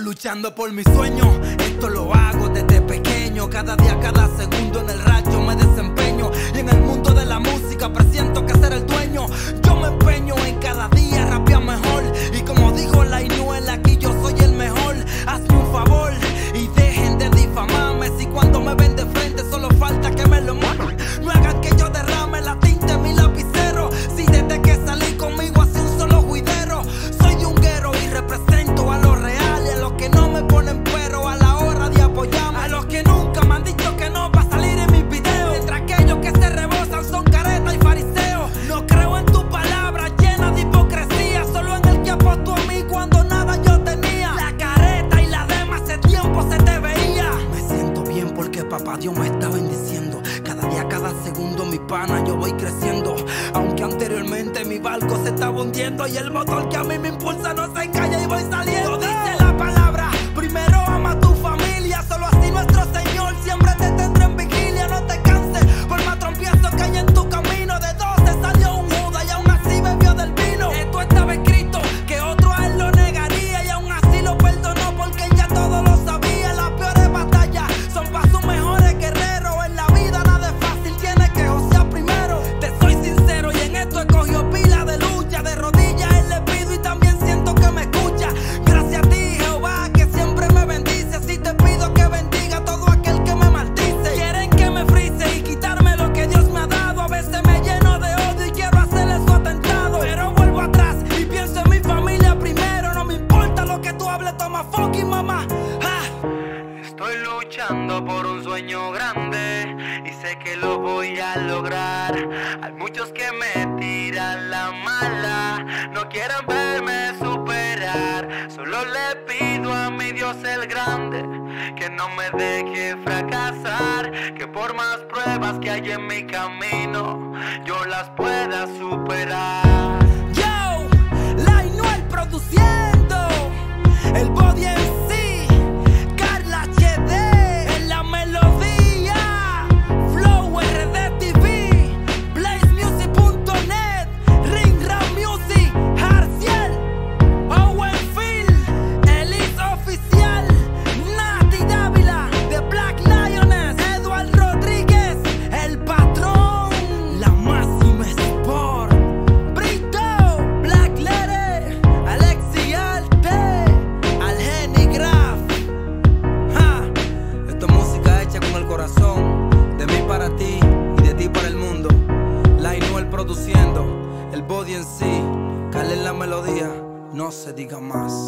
luchando por mis sueños. Esto lo hago desde pequeño. Cada día, cada segundo en el rancho me desempeño. Y en el mundo de la música presiento que seré el dueño. Yo me empeño en cada día rapear mejor. Y como digo la Inuela, aquí yo soy el mejor. Hazme un favor y dejen de difamarme. Si cuando me ven de frente solo falta que me lo muevan. No hagan que yo derrame la tinta en mi lapicero. Si desde que salí conmigo hace un solo juidero. Soy un guero y represento a los reales, a los que no me ponen pero a la hora de apoyarme, a los que nunca me han dicho que no va a salir en mis videos. Entre aquellos que se rebosan son caretas y fariseos. No creo en tu palabra llena de hipocresía, solo en el que apostó a mí cuando nada yo tenía. La careta y la dema hace tiempo se te veía. Me siento bien porque papá Dios me está bendiciendo. Cada día, cada segundo, mi pana, yo voy creciendo. Aunque anteriormente mi barco se estaba hundiendo, y el motor que a mí me impulsa no se calla y voy saliendo. Dice la palabra, primero ama a tu familia. Solo así nuestro Señor siempre te tendrá en vigilia. No te canses por más tropiezos que hay en tu camino. De 12 salió un Judas y aún así bebió del vino. Esto estaba escrito que otro a él lo negaría, y aún así lo perdonó porque él ya todo lo sabía. Las peores batallas son para sus mejores guerreros. En la vida nada es fácil, tienes que josear primero. Te soy sincero y en esto he cogido pila de lucha. De rodillas él le pido y también siento que me escucha. Gracias a ti, Jehová, que siempre me bendice. Así te pido que bendiga a todo aquel que me maldice. Quieren que me frise y quitarme lo que Dios me ha dado. A veces me lleno de odio y quiero hacerle su atentado. Pero vuelvo atrás y pienso en mi familia primero. No me importa lo que tú hables, toma fucking mamá. Estoy luchando por un sueño grande y sé que lo voy a lograr. Hay muchos que me tiran la mala, no quieren verme superar. Solo le pido a mi Dios el grande que no me deje fracasar, que por más pruebas que hay en mi camino yo las pueda superar. Yo, la Inuel produciendo, el body en sí. Produciendo el body en sí, calen la melodía, no se diga más.